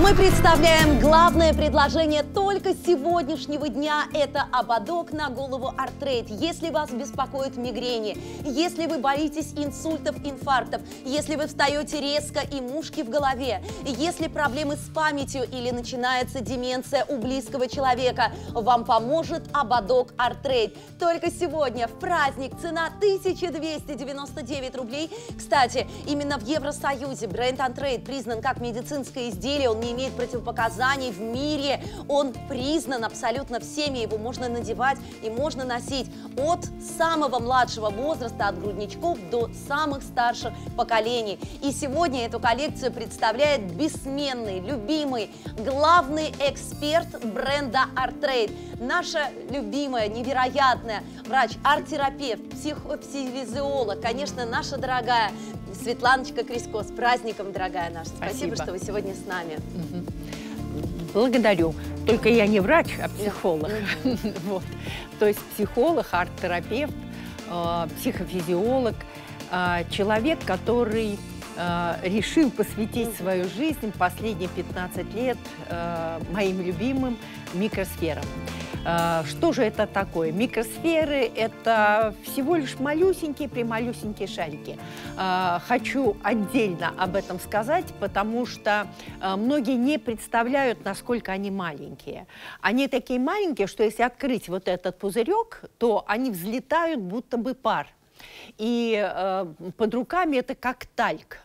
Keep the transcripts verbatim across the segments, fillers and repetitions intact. Мы представляем главное предложение только сегодняшнего дня. Это ободок на голову Артрейд. Если вас беспокоит мигрени, если вы боитесь инсультов, инфарктов, если вы встаете резко и мушки в голове, если проблемы с памятью или начинается деменция у близкого человека, вам поможет ободок Артрейд. Только сегодня в праздник цена тысяча двести девяносто девять рублей. Кстати, именно в Евросоюзе бренд Артрейд признан как медицинское изделие, он не имеет противопоказаний в мире, он признан абсолютно всеми, его можно надевать и можно носить от самого младшего возраста, от грудничков до самых старших поколений. И сегодня эту коллекцию представляет бессменный, любимый, главный эксперт бренда Артрейд, наша любимая, невероятная врач, арт-терапевт, психофизиолог, конечно, наша дорогая Светланочка Криско. С праздником, дорогая наша. Спасибо, Спасибо, что вы сегодня с нами. Благодарю. Только я не врач, а психолог. Вот. То есть психолог, арт-терапевт, психофизиолог, человек, который решил посвятить свою жизнь последние пятнадцать лет моим любимым микросферам. Что же это такое? Микросферы – это всего лишь малюсенькие-прималюсенькие шарики. Хочу отдельно об этом сказать, потому что многие не представляют, насколько они маленькие. Они такие маленькие, что если открыть вот этот пузырек, то они взлетают будто бы пар. И под руками это как тальк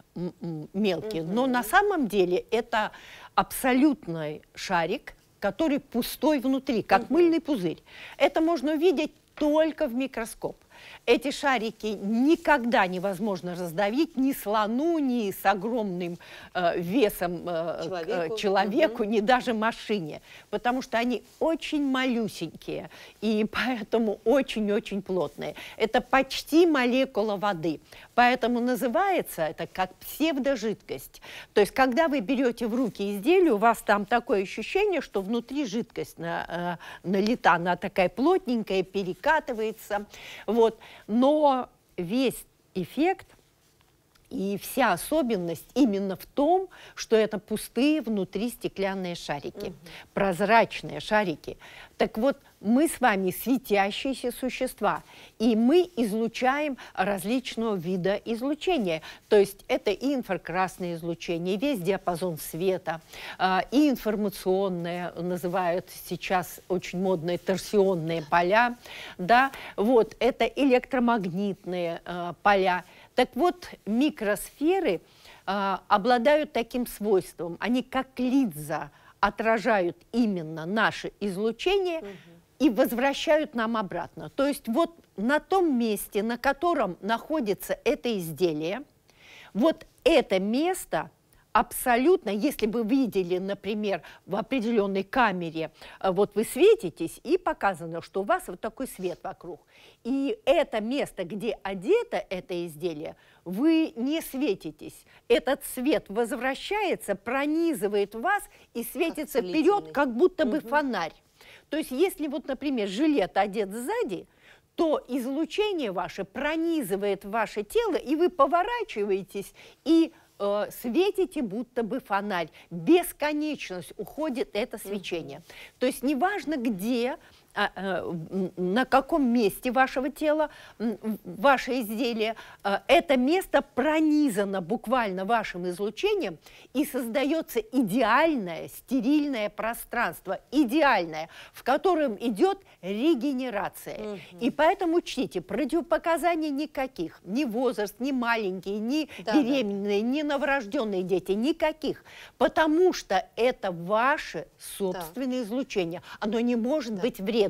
мелкий. Но на самом деле это абсолютный шарик, который пустой внутри, как мыльный пузырь. Это можно увидеть только в микроскоп. Эти шарики никогда невозможно раздавить ни слону, ни с огромным э, весом э, человеку, человеку угу. ни даже машине, потому что они очень малюсенькие и поэтому очень-очень плотные. Это почти молекула воды, поэтому называется это как псевдожидкость. То есть, когда вы берете в руки изделие, у вас там такое ощущение, что внутри жидкость на, э, налита, она такая плотненькая, перекатывается. Вот. Но весь эффект и вся особенность именно в том, что это пустые внутри стеклянные шарики, Mm-hmm. прозрачные шарики. Так вот, мы с вами светящиеся существа, и мы излучаем различного вида излучения. То есть это и инфракрасное излучение, весь диапазон света, и информационное, называют сейчас очень модные торсионные поля, да, вот, это электромагнитные поля. Так вот, микросферы обладают таким свойством, они как линза отражают именно наше излучение, угу. и возвращают нам обратно. То есть вот на том месте, на котором находится это изделие, вот это место абсолютно, если бы видели, например, в определенной камере, вот вы светитесь, и показано, что у вас вот такой свет вокруг. И это место, где одето это изделие, вы не светитесь. Этот свет возвращается, пронизывает вас и светится вперед, как будто бы угу. фонарь. То есть, если вот, например, жилет одет сзади, то излучение ваше пронизывает ваше тело, и вы поворачиваетесь и э, светите, будто бы фонарь. Бесконечность уходит это свечение. Mm-hmm. То есть, неважно где, а, а, на каком месте вашего тела, ваше изделие, а, это место пронизано буквально вашим излучением, и создается идеальное стерильное пространство, идеальное, в котором идет регенерация. Mm-hmm. И поэтому учтите, противопоказаний никаких, ни возраст, ни маленькие, ни да, беременные, да. ни новорожденные дети, никаких, потому что это ваше собственное да. излучение, оно не может да. быть вредным.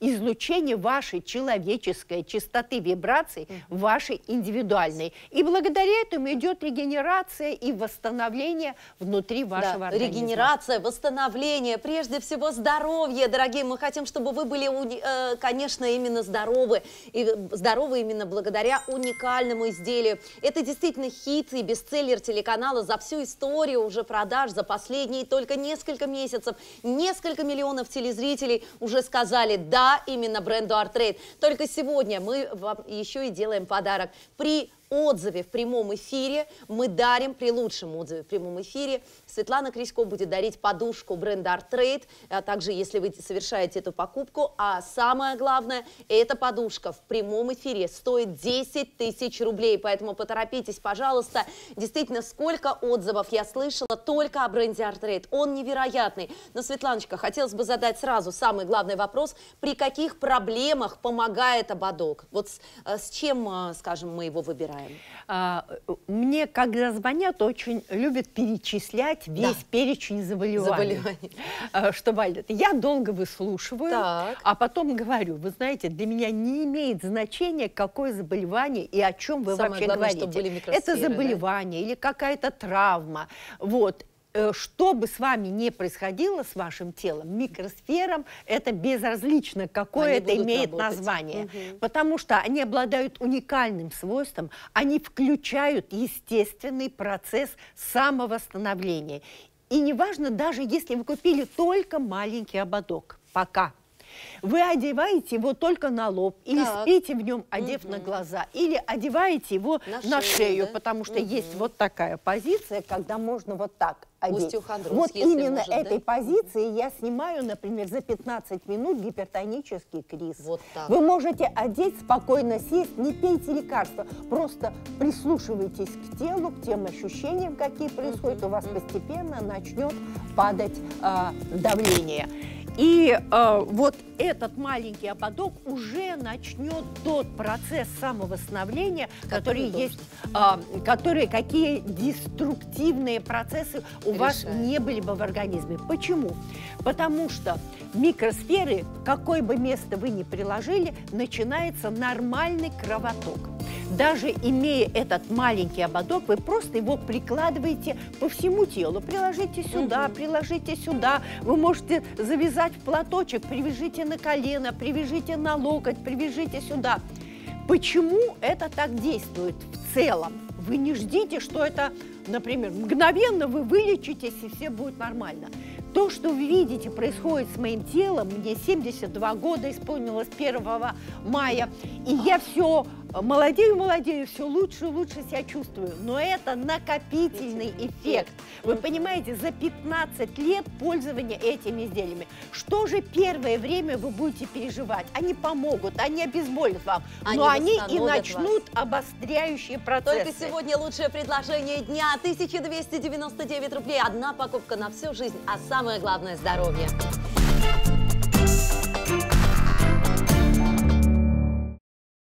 Излучение вашей человеческой частоты вибраций, вашей индивидуальной. И благодаря этому идет регенерация и восстановление внутри вашего да, организма. Регенерация, восстановление, прежде всего здоровье, дорогие. Мы хотим, чтобы вы были, конечно, именно здоровы. И здоровы именно благодаря уникальному изделию. Это действительно хит и бестселлер телеканала за всю историю уже продаж, за последние только несколько месяцев. Несколько миллионов телезрителей уже сказали, да, именно бренду Артрейд. Только сегодня мы вам еще и делаем подарок. При отзыве в прямом эфире мы дарим, при лучшем отзыве в прямом эфире, Светлана Криско будет дарить подушку бренда Артрейд, а также если вы совершаете эту покупку. А самое главное, эта подушка в прямом эфире стоит десять тысяч рублей, поэтому поторопитесь, пожалуйста. Действительно, сколько отзывов я слышала только о бренде Артрейд, он невероятный. Но, Светланочка, хотелось бы задать сразу самый главный вопрос, при каких проблемах помогает ободок? Вот с, с чем, скажем, мы его выбираем? Мне, когда звонят, очень любят перечислять весь да. перечень заболеваний. Заболеваний. Что болит. Я долго выслушиваю, так. а потом говорю, вы знаете, для меня не имеет значения, какое заболевание и о чем вы Самое вообще главное, говорите. Это заболевание да? или какая-то травма. Вот. Что бы с вами ни происходило с вашим телом, микросферам, это безразлично, какое это имеет название. Угу. Потому что они обладают уникальным свойством, они включают естественный процесс самовосстановления. И неважно, даже если вы купили только маленький ободок, пока. Вы одеваете его только на лоб, или так. спите в нем, одев угу. на глаза, или одеваете его на шею, на шею да? потому что угу. есть вот такая позиция, когда можно вот так одеть. Вот именно может, этой да? позиции я снимаю, например, за пятнадцать минут гипертонический криз. Вот так. Вы можете одеть, спокойно сесть, не пейте лекарства, просто прислушивайтесь к телу, к тем ощущениям, какие происходят, угу. у вас угу. постепенно начнет падать э, давление. И э, вот этот маленький ободок уже начнет тот процесс самовосстановления, который, который есть, э, который, какие деструктивные процессы у Решает. вас не были бы в организме. Почему? Потому что микросферы, какое бы место вы ни приложили, начинается нормальный кровоток. Даже имея этот маленький ободок, вы просто его прикладываете по всему телу. Приложите сюда, угу. приложите сюда. Вы можете завязать в платочек, привяжите на колено, привяжите на локоть, привяжите сюда. Почему это так действует в целом? Вы не ждите, что это, например, мгновенно вы вылечитесь и все будет нормально. То, что вы видите, происходит с моим телом. Мне семьдесят два года исполнилось первого мая. И я все молодею, молодею, все лучше, лучше себя чувствую. Но это накопительный эффект. Вы понимаете, за пятнадцать лет пользования этими изделиями. Что же первое время вы будете переживать? Они помогут, они обезболят вам. Они но они и начнут вас. обостряющие процессы. Только сегодня лучшее предложение дня. тысяча двести девяносто девять рублей. Одна покупка на всю жизнь. А самое главное – здоровье.